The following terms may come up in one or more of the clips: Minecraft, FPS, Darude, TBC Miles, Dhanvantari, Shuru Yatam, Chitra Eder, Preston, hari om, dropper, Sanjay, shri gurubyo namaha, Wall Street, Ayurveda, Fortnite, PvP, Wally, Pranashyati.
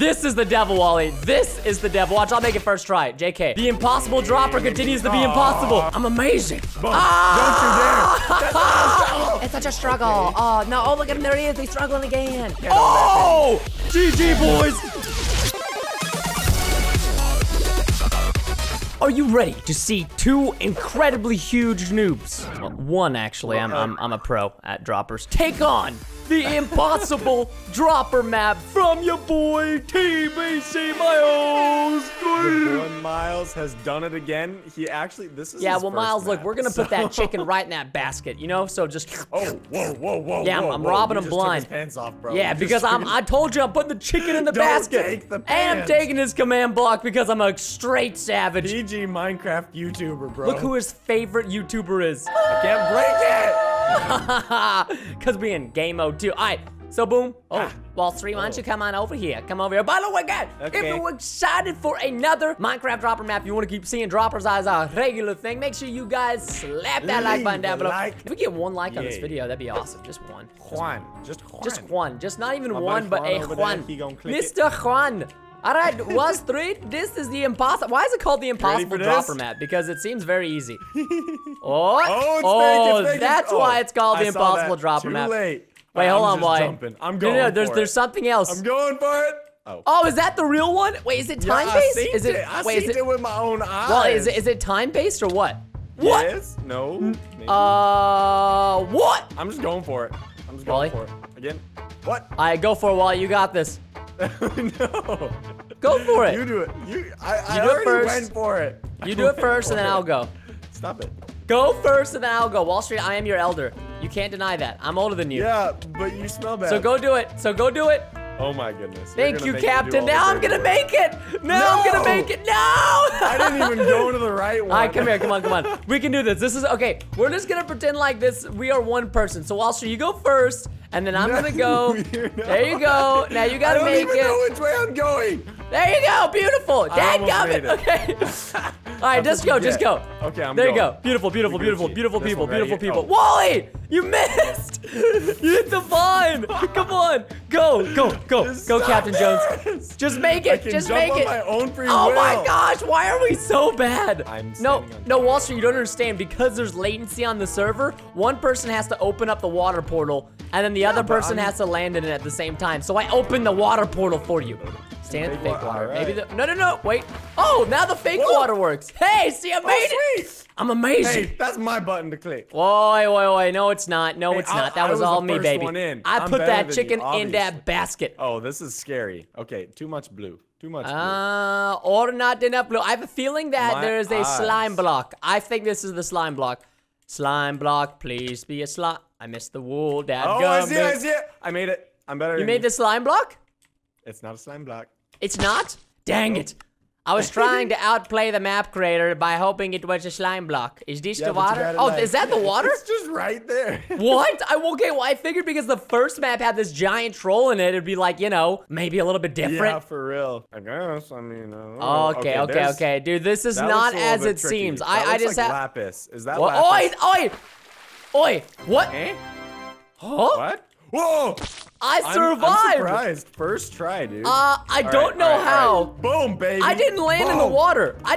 This is the devil, Wally. This is the devil. Watch, I'll make it first try. JK. The impossible dropper continues to be impossible. I'm amazing. Don't you dare. That's it's such a struggle. Okay. Oh, no. Oh, look at him. There he is. He's struggling again. Oh! GG, boys. Are you ready to see two incredibly huge noobs? Well, one, actually. I'm a pro at droppers. Take on the impossible dropper map from your boy, TBC Miles. Miles has done it again. He actually, this is his first Miles, map, look, we're going to put that chicken right in that basket, you know? So just... Oh, whoa. Yeah, I'm robbing him blind. Took his pants off, bro. Yeah, because I told you I'm putting the chicken in the basket. Take the pants. And I'm taking his command block because I'm a straight savage. PG Minecraft YouTuber, bro. Look who his favorite YouTuber is. I can't break it. Because we in game mode, too. All right. So, boom. Oh, Wall Street, why don't you come on over here? Come over here. By the way, guys, if you're excited for another Minecraft dropper map, you want to keep seeing droppers as a regular thing, make sure you guys slap that like button down below. Like. If we get one like on this video, that'd be awesome. Just one. Just Juan. Just not even one, but a Juan. Mr. Juan. All right, Wall Street, this is the impossible. Why is it called the impossible dropper map? Because it seems very easy. It's fake. That's why it's called the impossible dropper map. Too late. Wait, hold on, Wally. I'm going for it. There's something else. I'm going for it. Oh, is that the real one? Wait, is it time-based? I seen it with my own eyes. Well, is it time-based or what? What? Yes, no, maybe. What? I'm just going for it. I'm just going for it. Again. What? All right, go for it, Wally. You got this. No. Go for it. You do it. I already went for it. You do it first, and then I'll go. Stop it. Go first, and then I'll go. Wall Street, I am your elder. You can't deny that. I'm older than you. Yeah, but you smell bad. So go do it. So go do it. Oh, my goodness. Thank you, Captain. Now I'm going to make it. Now I'm going to make it. No. I didn't even go to the right one. All right, come here. Come on, come on. We can do this. This is okay. We're just going to pretend like this. We are one person. So, Wall Street, you go first, and then I'm going to go. There you go. Now you got to make it. I don't even know which way I'm going. There you go. Beautiful. Dadgummit. Okay. All right, just go, just go. Okay, I'm going. There you go. Beautiful, beautiful, beautiful, beautiful people, beautiful people. Wally, you missed. You hit the vine. Come on. Go, Captain Jones. Just make it. Just make it. Oh my gosh, why are we so bad? No, Wall Street, you don't understand. Because there's latency on the server, one person has to open up the water portal, and then the other person has to land in it at the same time. So I open the water portal for you. Stand at the fake water. Maybe the no. Wait. Oh, now the fake water works. Hey, see, I made it. I'm amazing. Hey, that's my button to click. Wait. No, it's not. No, it's not. That was all me, baby. I put that chicken in that basket. Oh, this is scary. Okay, too much blue. Too much blue. Or not enough blue. I have a feeling that there is a slime block. I think this is the slime block. Slime block, please be a slime. I missed the wool, Dad. Oh, I see it. I made it. I'm better. You made the slime block? It's not a slime block. It's not? Dang it. I was trying to outplay the map creator by hoping it was a slime block. Is this the water? Oh, is that the water? It's just right there. What? Okay, well, I figured because the first map had this giant troll in it, it'd be like, you know, maybe a little bit different. Yeah, for real. I guess, I mean, Okay. Dude, this is not as it seems. I just have... lapis. Is that lapis? Oi, what? Eh? Huh? What? Whoa! I survived! I'm surprised. First try, dude. I don't know how. Boom, baby. I didn't land in the water. Why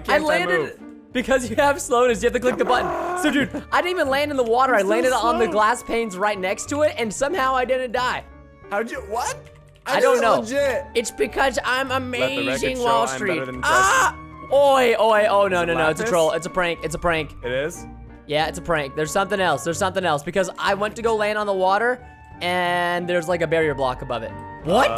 can't I landed because you have slowness. You have to click the button. So, dude, I didn't even land in the water. I landed on the glass panes right next to it, and somehow I didn't die. How'd you? What? I don't know. Legit. It's because I'm amazing, Wall Street. No. It's a troll. It's a prank. It's a prank. It is? Yeah, it's a prank. There's something else. There's something else. Because I went to go land on the water, and there's like a barrier block above it. What?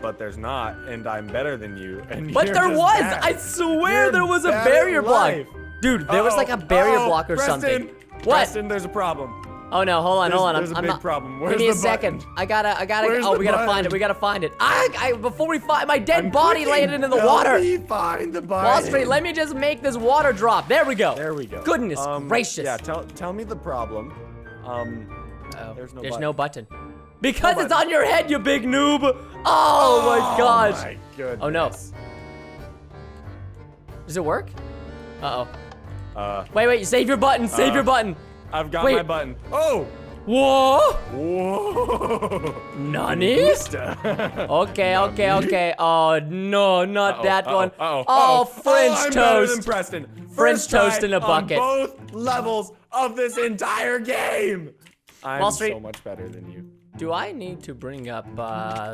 But there's not, and I'm better than you. And but there was! Bad. I swear there was a barrier block. Dude, there was like a barrier block or something. What? Preston, there's a problem. Oh no, hold on. There's a big problem. Where's the button? Give me a second. We gotta find it. Before we find my dead body landed in the water. Find the body. Wall Street, let me just make this water drop. There we go. Goodness gracious. Yeah, tell me the problem. There's no button. Because it's on your head, you big noob. Oh my gosh. My goodness. Oh no. Does it work? Uh oh. Wait, save your button. I've got my button. Oh, Whoa! Whoa! Nani? Okay, okay, okay. Oh no, not that one. Oh, French toast. Preston. French toast in a bucket. On both levels of this entire game. I'm so much better than you. Do I need to bring up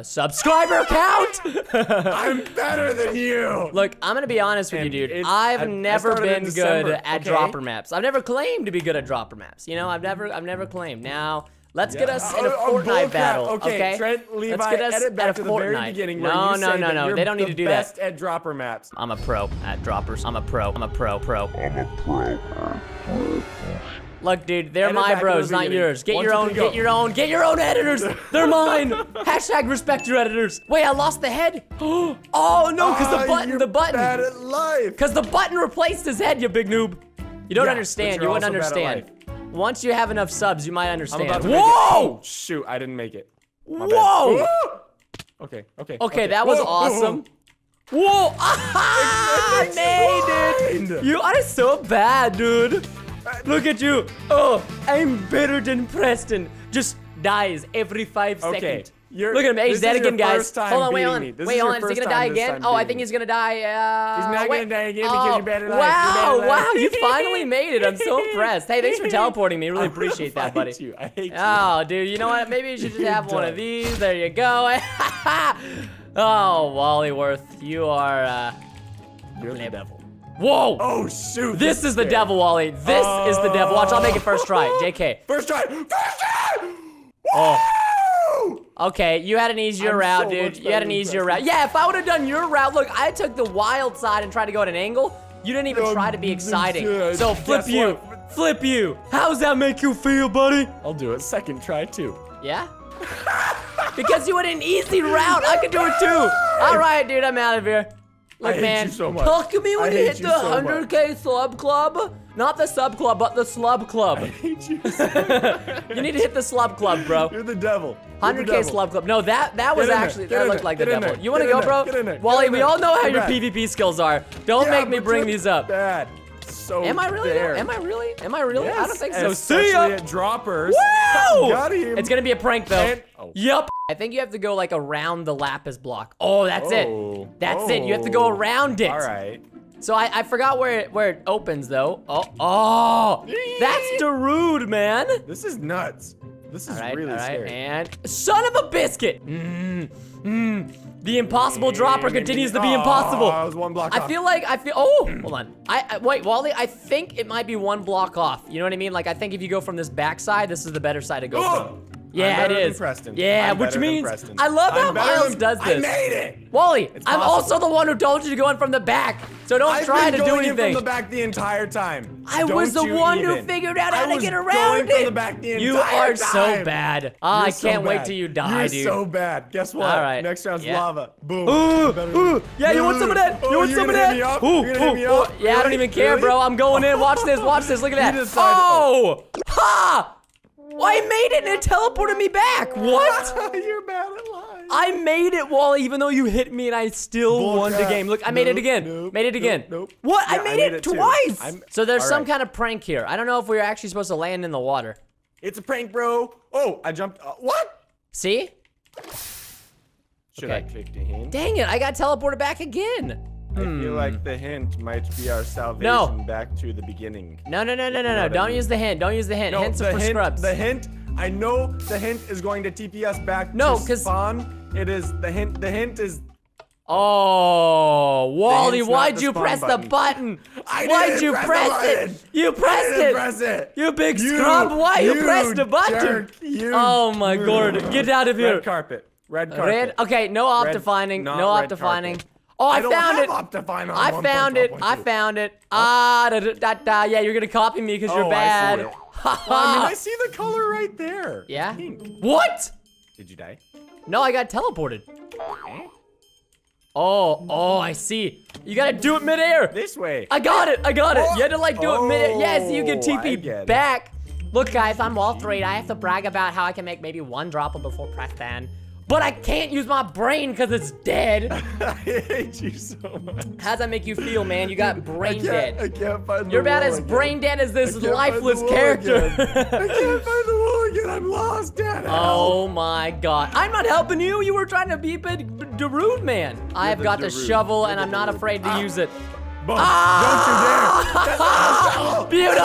subscriber count? I'm better than you. Look, I'm gonna be honest with you, dude. I've never been good at dropper maps. I've never claimed to be good at dropper maps. You know, I've never claimed. Now, let's get us in a Fortnite battle, okay? Trent, Levi, let's get us edit back at a to the Fortnite. Very beginning where no, you no, say no, that no. You're they don't need to do best that. At dropper maps. I'm a pro at droppers. I'm a pro. Look, dude, they're my bros, not yours. Get your own, get your own editors. They're mine. Hashtag respect your editors. Wait, I lost the head. Oh no, because the button. Bad at life. Because the button replaced his head, you big noob. You don't understand. You wouldn't understand. Once you have enough subs, you might understand. Whoa! Oh, shoot, I didn't make it. My whoa! Okay, okay. Okay, that was awesome. Whoa! Ah, I made it. You are so bad, dude. Look at you. Oh, I'm better than Preston. Just dies every 5 seconds. Look at him. He's dead again, guys. Hold on, wait on. Is he gonna die again? Oh, I think he's gonna die. He's not gonna die again because you better life. Wow, wow, you finally made it. I'm so impressed. Hey, thanks for teleporting me. Really appreciate that, buddy. I hate you. Oh, dude, you know what? Maybe you should just have one of these. There you go. Oh, Wallyworth, you are you're the devil. Whoa! Oh shoot! This is the devil, Wally. This is the devil. Watch, I'll make it first try. JK. First try. First try! Woo! Okay, you had an easier route, dude. You had an easier route. Yeah, if I would have done your route, look, I took the wild side and tried to go at an angle. You didn't even try to be exciting. So flip you, flip you. How does that make you feel, buddy? I'll do it second try too. Yeah. Because you had an easy route, I could do it too. All right, dude, I'm out of here. Look, man, talk to me when you hit the 100K slub club. Not the sub club, but the slub club. I hate you so much. You need to hit the slub club, bro. You're the devil. 100K slub club. No, that was actually, that looked like the devil. You want to go, bro? Wally, we all know how your PvP skills are. Don't make me bring these up. Bad. So am I really? Am I really? Am I really? I don't think so. See ya. Droppers. It's gonna be a prank though. Yup. I think you have to go like around the lapis block. Oh, that's it. That's it. You have to go around it. All right. So I forgot where it opens though. Oh, that's Darude, man. This is nuts. This is really scary. And son of a biscuit. The impossible dropper continues to be impossible. I was one block off. I feel like oh, hold on. I wait, Wally. I think it might be one block off. You know what I mean? Like I think if you go from this back side, this is the better side to go from. Yeah, it is. Yeah, which means I love how Miles does this. I made it, Wally. I'm also the one who told you to go in from the back, so don't try to do anything. I've been going in from the back the entire time. I was the one who figured out how to get around it. You are so bad. I can't wait till you die, dude. You're so bad. Guess what? All right. Next round's lava. Boom. Yeah, you want some of that? You want some of that? Yeah, I don't even care, bro. I'm going in. Watch this. Watch this. Look at that. Oh, ha! Well, I made it and it teleported me back. What? You're bad at life. I made it, Wally, even though you hit me and I still won the game. Look, I made it again. Made it again. What? Yeah, I made it twice. So there's some kind of prank here. I don't know if we were actually supposed to land in the water. It's a prank, bro. Oh, I jumped. What? See? Should I click the hint? Dang it, I got teleported back again. I feel like the hint might be our salvation back to the beginning. No. Don't use the hint. Don't use the hint. Hints are for scrubs. The hint, I know the hint is going to TP us back to spawn. It is the hint is... Oh, Wally, why'd you press the button? Why'd you press it? You pressed it. You big scrub, why you pressed the button? Oh my god, get out of here. Red carpet. Red carpet. Okay, no optifining. No optifining. Oh, I found it. I found it. I found it. Ah, yeah, you're gonna copy me because you're bad. I mean, I see the color right there. Yeah. Pink. What? Did you die? No, I got teleported. Oh, I see. You gotta do it midair. This way. I got it. You had to like do it midair. Yes, you can TP back. Look, guys, I'm Wall Street. I have to brag about how I can make maybe one dropper before Preston. but I can't use my brain because it's dead. I hate you so much. How's that make you feel, man? You got brain dead. I can't find the You're about as again. Brain dead as this lifeless character. I can't find the wall again. I'm lost, Dad. Oh my God. I'm not helping you. You were trying to beep it, Darude, man. Yeah, I have got the shovel, and I'm not afraid to use it. Boom. Ah! Don't you dare!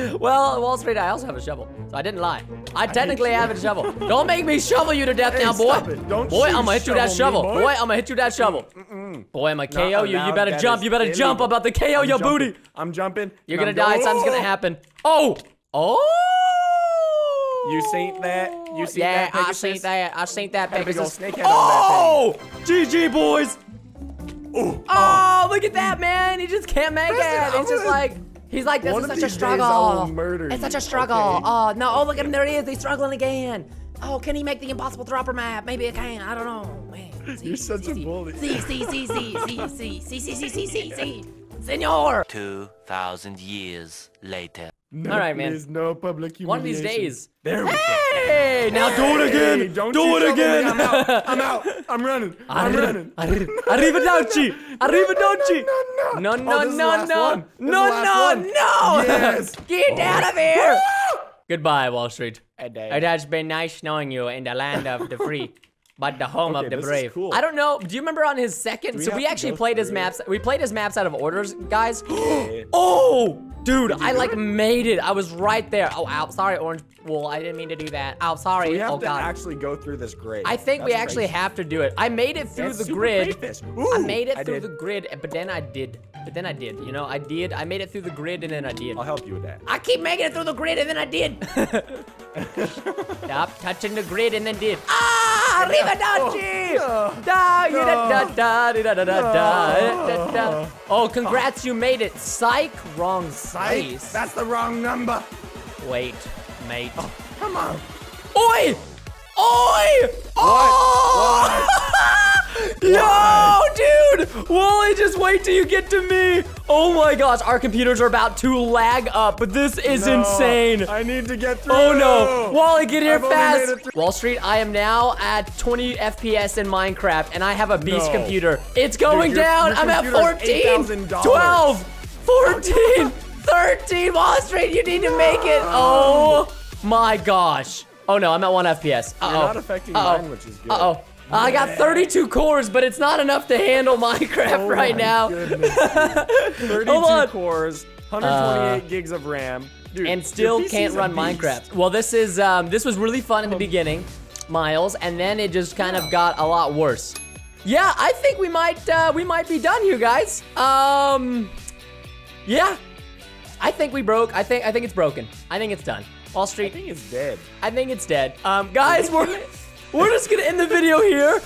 Beautiful! Well, Wall Street, I also have a shovel, so I didn't lie. I technically have a shovel. Don't make me shovel you to death now, boy. Boy, I'm gonna hit you that shovel. Boy, I'm gonna hit you that shovel. Boy, I'm gonna KO you. You better jump. You better jump. I'm about to KO your booty. I'm jumping. You're gonna die. Something's gonna happen. Oh! Oh! You seen that? You seen that? Yeah, I seen that. I seen that. Oh! GG, boys. Ooh, oh, look at that, man. He just can't make it. He's just like, he's like, this is such a struggle. It's such a struggle. Okay. Oh, no. Oh, look at him. There he is. He's struggling again. Oh, can he make the impossible dropper map? Maybe it can. I don't know, man. You're such a bully. Senor. 2,000 years later. All right, man. There's no public humiliation. One of these days. There we go. Hey, now do it again. Hey, do it again. I'm out. I'm out. I'm running. I'm running. Arrivederci. Arrivederci. No, no, no, no. No, no, no. Yes. Get out of here. Goodbye, Wall Street. It has been nice knowing you in the land of the free. But the home of the brave. Cool. I don't know. Do you remember on his second? So we actually played his maps. We played his maps out of orders, guys. Oh, dude, I like made it. I was right there. Oh, ow. Sorry, orange wool. I didn't mean to do that. Ow, sorry. So we have to actually go through this grid. I think we actually have to do it. I made it through the grid. I made it through the grid, but then I did. But then I did. You know, I did. I made it through the grid, and then I did. I'll help you with that. I keep making it through the grid, and then I did. Stop touching the grid, and then did. Ah! Arrivederci! Oh, congrats, you made it. Psych, wrong place. That's the wrong number. Wait, mate. Oh, come on. Oi! Oi! Oh! What? Yo, dude! Wally, just wait till you get to me. Oh my gosh, our computers are about to lag up. This is insane. I need to get through. Oh no, Wally, get here fast. Wall Street, I am now at 20 FPS in Minecraft, and I have a beast computer. It's going down. I'm at 14, 12, 14, 13. Wall Street, you need to make it. Oh my gosh. Oh no, I'm at 1 FPS. Uh-oh. You're not affecting mine, which is good. Uh-oh. Yeah. I got 32 cores, but it's not enough to handle Minecraft right now. 32 cores, 128 gigs of RAM, dude, and still can't run Minecraft. Well, this was really fun in the beginning, Miles, and then it just kind of got a lot worse. Yeah, I think we might be done, you guys. Yeah, I think we broke. I think it's broken. I think it's done. Wall Street. I think it's dead. I think it's dead. Guys, we're just gonna end the video here.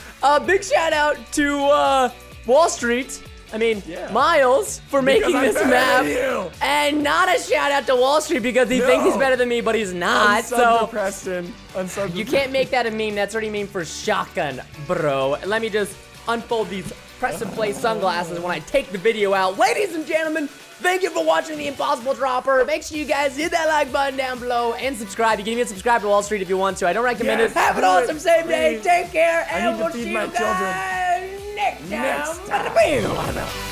Big shout out to Wall Street. I mean, Miles for making this map, and not a shout out to Wall Street because he thinks he's better than me, but he's not. So Preston, you can't make that a meme. That's already meme for shotgun, bro. Let me just unfold these press and play sunglasses when I take the video out, ladies and gentlemen. Thank you for watching The Impossible Dropper. Make sure you guys hit that like button down below and subscribe. You can even subscribe to Wall Street if you want to. I don't recommend it. Have an awesome safe day. Take care, and we'll see you guys next time.